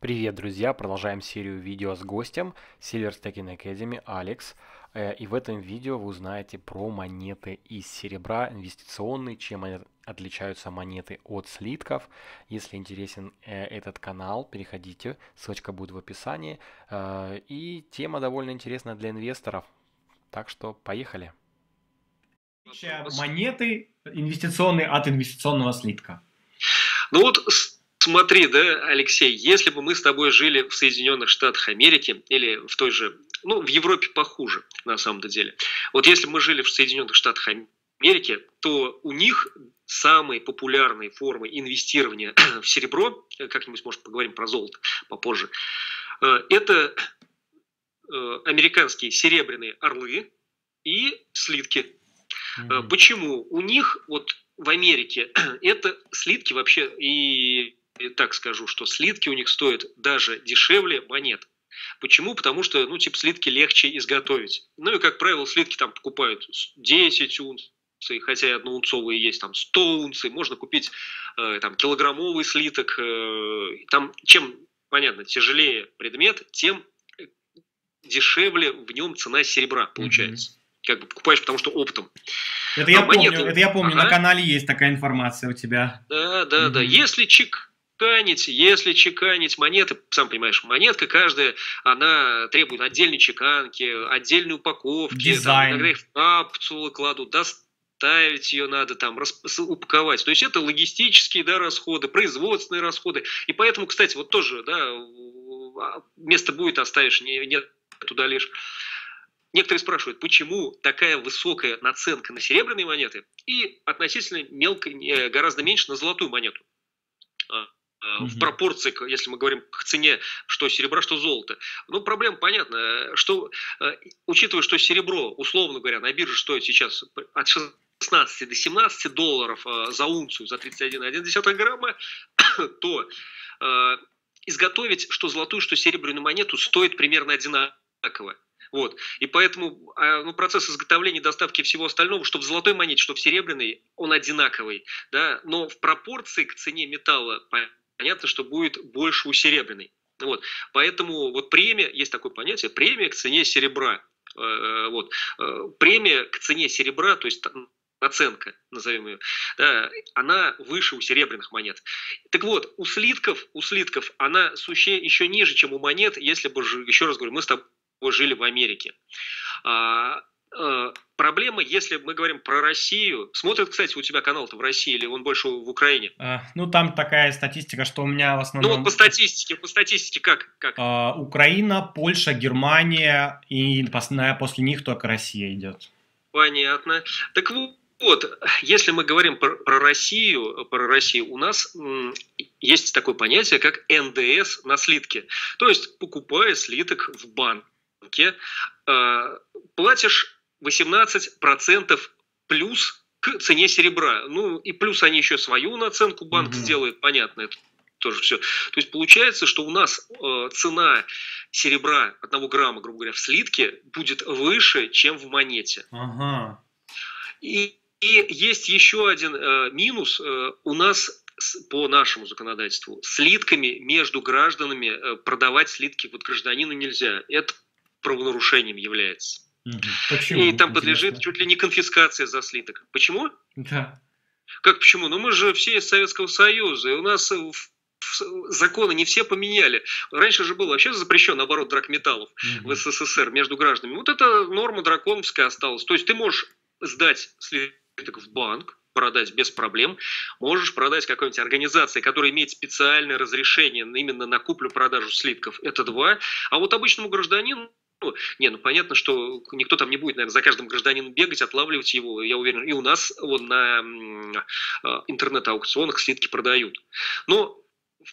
Привет, друзья! Продолжаем серию видео с гостем Silver Stacking Academy Алекс. И в этом видео вы узнаете про монеты из серебра, инвестиционные, чем они отличаются монеты от слитков. Если интересен этот канал, переходите, ссылочка будет в описании. И тема довольно интересная для инвесторов, так что поехали. Монеты инвестиционные от инвестиционного слитка. Ну вот... Смотри, да, Алексей, если бы мы с тобой жили в Соединенных Штатах Америки или в той же, ну, в Европе похуже, на самом-то деле. Вот если бы мы жили в Соединенных Штатах Америки, то у них самые популярные формы инвестирования в серебро, как-нибудь, может, поговорим про золото попозже, это американские серебряные орлы и слитки. Почему? У них, вот в Америке, это слитки вообще и... И так скажу, что слитки у них стоят даже дешевле монет. Почему? Потому что, ну, типа, слитки легче изготовить. Ну, и, как правило, слитки там покупают 10 унций, хотя и одноунцовые есть, там, 100 унций. Можно купить, там, килограммовый слиток. Там, чем, понятно, тяжелее предмет, тем дешевле в нем цена серебра получается. Как бы покупаешь, потому что оптом. Это я помню, на канале есть такая информация у тебя. Да, да, да. Если чеканить монеты, сам понимаешь, монетка каждая, она требует отдельной чеканки, отдельной упаковки, там, иногда их в капсулы кладут, доставить ее надо, там, упаковать. То есть это логистические, да, расходы, производственные расходы. И поэтому, кстати, вот тоже, да, место будет, оставишь, нет, туда лишь. Некоторые спрашивают, почему такая высокая наценка на серебряные монеты и относительно мелко, гораздо меньше на золотую монету. В пропорции, если мы говорим к цене, что серебра, что золото. Ну, проблема понятна, что, учитывая, что серебро, условно говоря, на бирже стоит сейчас от 16 до 17 долларов за унцию, за 31,1 грамма, то изготовить что золотую, что серебряную монету стоит примерно одинаково. Вот. И поэтому, ну, процесс изготовления, доставки всего остального, что в золотой монете, что в серебряной, он одинаковый. Да? Но в пропорции к цене металла понятно, что будет больше у серебряной. Вот. Поэтому вот премия, есть такое понятие, премия к цене серебра. Вот. Премия к цене серебра, то есть наценка, назовем ее, да, она выше у серебряных монет. Так вот, у слитков она еще ниже, чем у монет, если бы, еще раз говорю, мы с тобой жили в Америке. Проблема, если мы говорим про Россию. Смотрят, кстати, у тебя канал-то в России или он больше в Украине? Ну, там такая статистика, что у меня в основном... Ну, вот по статистике как? Украина, Польша, Германия и после них только Россия идет. Понятно. Так вот, если мы говорим про Россию, у нас есть такое понятие, как НДС на слитке. То есть, покупая слиток в банке, платишь 18% плюс к цене серебра. Ну, и плюс они еще свою наценку банк сделает, понятно, это тоже все. То есть получается, что у нас цена серебра 1 грамма, грубо говоря, в слитке будет выше, чем в монете. Ага. И есть еще один минус. У нас по нашему законодательству слитками между гражданами продавать слитки вот гражданину нельзя. Это правонарушением является. Почему? И там подлежит чуть ли не конфискация за слиток. Почему? Да. Как почему? Ну мы же все из Советского Союза, и у нас законы не все поменяли. Раньше же был вообще запрещен оборот драгметаллов в СССР между гражданами. Вот эта норма драконовская осталась. То есть ты можешь сдать слиток в банк, продать без проблем, можешь продать какой-нибудь организации, которая имеет специальное разрешение именно на куплю-продажу слитков. Это два. А вот обычному гражданину, ну понятно, что никто там не будет, наверное, за каждым гражданином бегать, отлавливать его, я уверен. И у нас на интернет-аукционах слитки продают. Но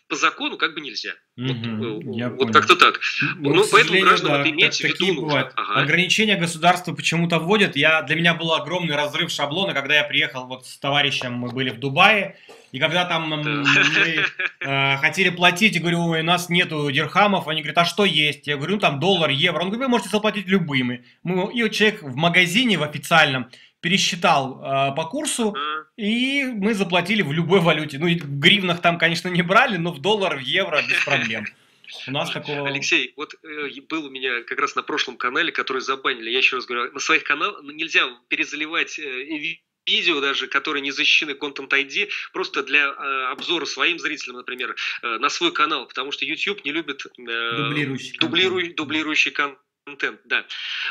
по закону как бы нельзя. Вот как-то так. Ну, поэтому гражданам это иметь в виду. Ограничения государства почему-то вводят. Для меня был огромный разрыв шаблона, когда я приехал вот с товарищем, мы были в Дубае, и когда там мы хотели платить, я говорю, у нас нету дирхамов, они говорят, а что есть? Я говорю, ну там доллар, евро. Он говорит, вы можете заплатить любыми. И человек в магазине в официальном пересчитал по курсу, и мы заплатили в любой валюте. Ну, и в гривнах там, конечно, не брали, но в доллар, в евро без проблем. У нас такого... Алексей, вот был у меня как раз на прошлом канале, который забанили, я еще раз говорю, на своих каналах нельзя перезаливать видео даже, которые не защищены Content ID, просто для обзора своим зрителям, например, на свой канал, потому что YouTube не любит дублирующий контент. Контент, да.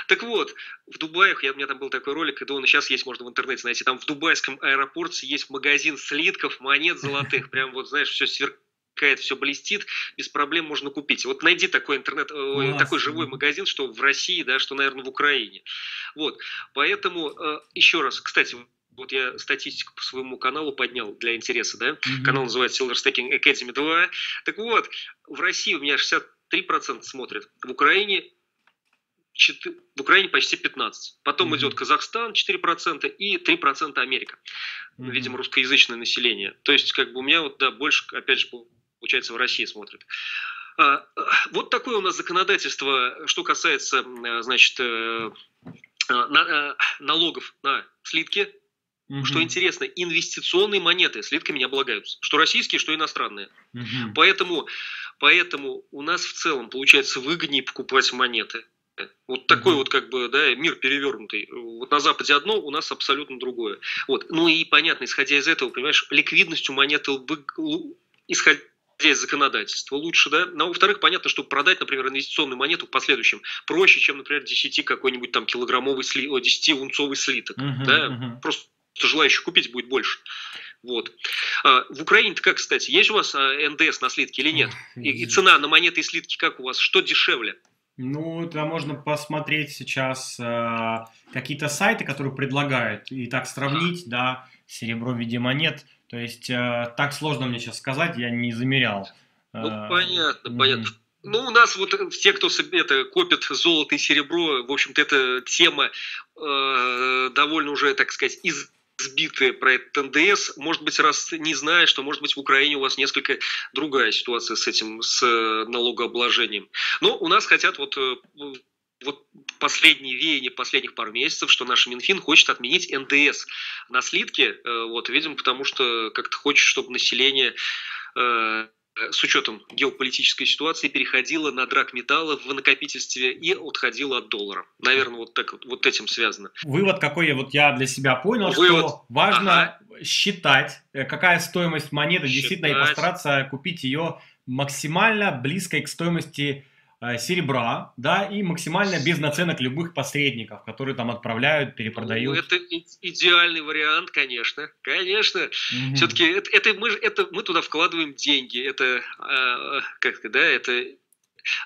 Так вот, в Дубае, у меня там был такой ролик, и он сейчас есть, можно в интернете найти, там в дубайском аэропорте есть магазин слитков, монет золотых, прям вот, знаешь, все сверкает, все блестит, без проблем можно купить. Вот найди такой интернет, такой живой магазин, что в России, да, что, наверное, в Украине. Вот, поэтому, еще раз, кстати, вот я статистику по своему каналу поднял для интереса, да, канал называется Silver Stacking Academy 2, так вот, в России у меня 63% смотрят, в Украине почти 15%. Потом идет Казахстан 4% и 3% Америка. Видимо, русскоязычное население. То есть, как бы у меня вот, да, больше, опять же, получается, в России смотрят. Вот такое у нас законодательство, что касается, значит, налогов на слитки. Что интересно, инвестиционные монеты слитками не облагаются. Что российские, что иностранные. Поэтому у нас в целом получается выгоднее покупать монеты. Вот такой вот, как бы, да, мир перевернутый. Вот на Западе одно, у нас абсолютно другое. Вот. Ну и понятно, исходя из этого, понимаешь, ликвидность у монеты, исходя из законодательства, лучше, да. Ну, а во-вторых, понятно, что продать, например, инвестиционную монету в последующем проще, чем, например, 10 какой-нибудь там килограммовый, 10-унцовый слиток. Просто желающих купить будет больше. Вот. В Украине-то как, кстати, есть у вас НДС на слитки или нет? И цена на монеты и слитки как у вас? Что дешевле? Ну, там можно посмотреть сейчас какие-то сайты, которые предлагают, и так сравнить, да, серебро в виде монет. То есть, так сложно мне сейчас сказать, я не замерял. Ну, понятно. Ну, у нас вот те, кто копит золото и серебро, в общем-то, эта тема довольно уже, так сказать, избитые про этот НДС, может быть, раз не знаешь, что, может быть, в Украине у вас несколько другая ситуация с этим, с налогообложением. Но у нас хотят вот последние веяния последних пару месяцев, что наш Минфин хочет отменить НДС на слитки, вот, видимо, потому что как-то хочет, чтобы население с учетом геополитической ситуации переходило на драгметаллы в накопительстве и отходило от доллара. Наверное, вот так вот этим связано. Вывод какой я для себя понял, что важно считать, какая стоимость монеты действительно, и постараться купить ее максимально близкой к стоимости серебра, да, и максимально без наценок любых посредников, которые там отправляют, перепродают. Ну, это идеальный вариант, конечно. Все-таки мы туда вкладываем деньги, это это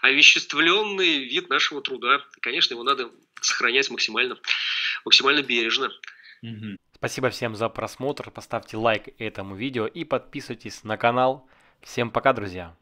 овеществленный вид нашего труда, конечно, его надо сохранять максимально бережно. Спасибо всем за просмотр, поставьте лайк этому видео и подписывайтесь на канал. Всем пока, друзья.